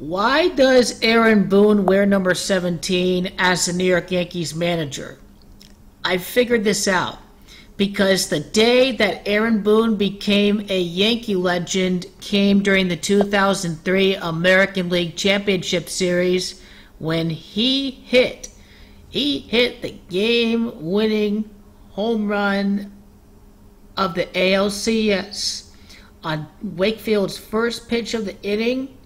Why does Aaron Boone wear number 17 as the New York Yankees manager? I figured this out because the day that Aaron Boone became a Yankee legend came during the 2003 American League Championship Series when he hit the game-winning home run of the ALCS. On Wakefield's first pitch of the inning,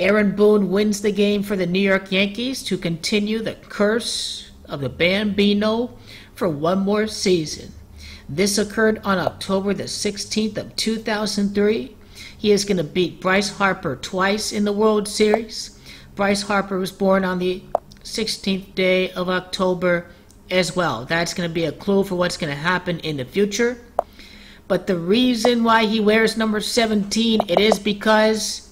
Aaron Boone wins the game for the New York Yankees to continue the curse of the Bambino for one more season. This occurred on October the 16th of 2003. He is going to beat Bryce Harper twice in the World Series. Bryce Harper was born on the 16th day of October as well. That's going to be a clue for what's going to happen in the future. But the reason why he wears number 17, it is because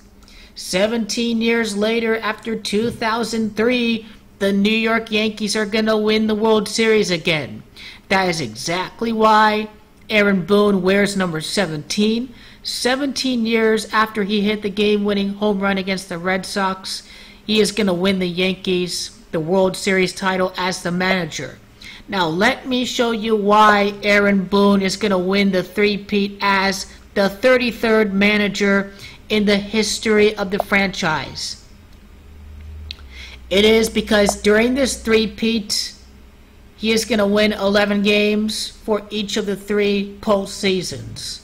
17 years later, after 2003, the New York Yankees are going to win the World Series again. That is exactly why Aaron Boone wears number 17. 17 years after he hit the game-winning home run against the Red Sox, he is going to win the Yankees the World Series title as the manager. Now let me show you why Aaron Boone is going to win the three-peat as the 33rd manager in the history of the franchise. It is because during this three-peat, he is going to win 11 games for each of the three postseasons.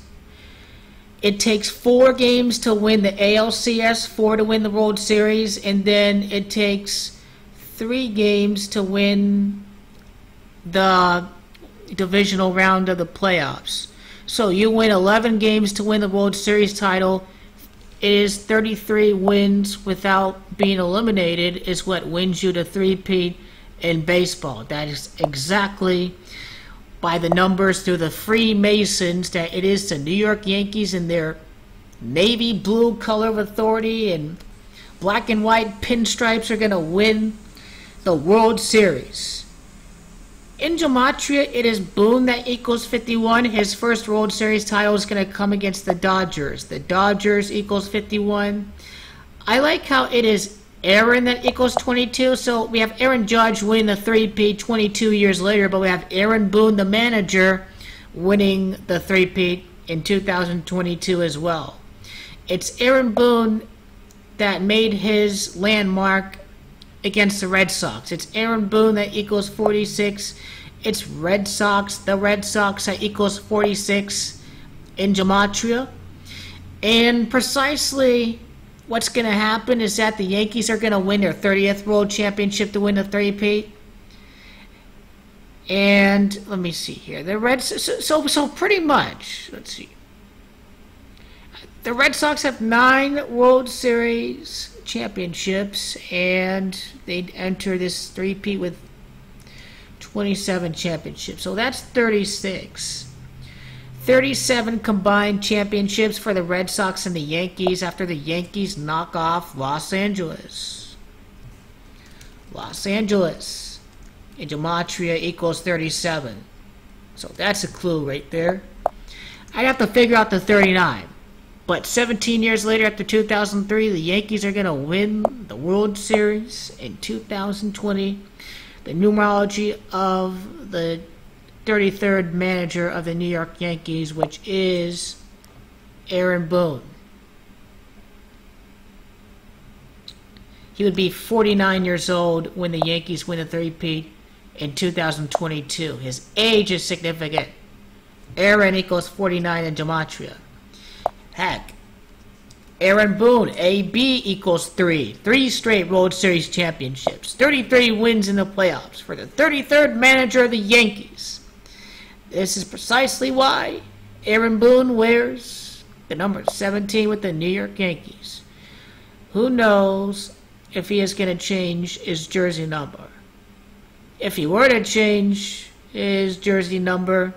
It takes 4 games to win the ALCS, 4 to win the World Series, and then it takes 3 games to win the divisional round of the playoffs. So you win 11 games to win the World Series title. It is 33 wins without being eliminated is what wins you the three-peat in baseball. That is exactly by the numbers through the Freemasons that it is the New York Yankees in their navy blue color of authority and black and white pinstripes are going to win the World Series. In Gematria, it is Boone that equals 51. His first World Series title is going to come against the Dodgers. The Dodgers equals 51. I like how it is Aaron that equals 22. So we have Aaron Judge winning the three-peat 22 years later, but we have Aaron Boone, the manager, winning the three-peat in 2022 as well. It's Aaron Boone that made his landmark against the Red Sox. It's Aaron Boone that equals 46. It's the Red Sox that equals 46 in Gematria. And precisely what's going to happen is that the Yankees are going to win their 30th World Championship to win the three-peat. And let me see here. The Red Sox, so pretty much, let's see. The Red Sox have 9 World Series championships, and they enter this three-peat with 27 championships. So that's 36. 37 combined championships for the Red Sox and the Yankees after the Yankees knock off Los Angeles. Los Angeles in Gematria equals 37. So that's a clue right there. I'd have to figure out the 39. But 17 years later, after 2003, the Yankees are going to win the World Series in 2020. The numerology of the 33rd manager of the New York Yankees, which is Aaron Boone. He would be 49 years old when the Yankees win the three-peat in 2022. His age is significant. Aaron equals 49 in Gematria. Heck, Aaron Boone, AB equals 3. 3 straight World Series championships. 33 wins in the playoffs for the 33rd manager of the Yankees. This is precisely why Aaron Boone wears the number 17 with the New York Yankees. Who knows if he is going to change his jersey number. If he were to change his jersey number,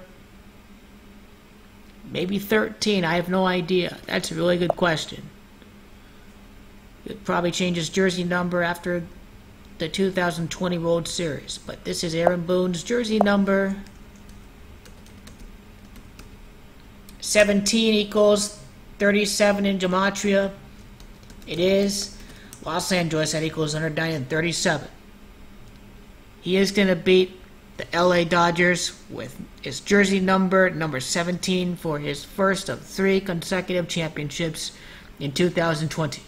maybe 13, I have no idea. That's a really good question. It probably changes jersey number after the 2020 World Series. But this is Aaron Boone's jersey number. 17 equals 37 in Gematria. It is Los Angeles, that equals 109-37. He is going to beat the LA Dodgers with his jersey number 17, for his first of 3 consecutive championships in 2020.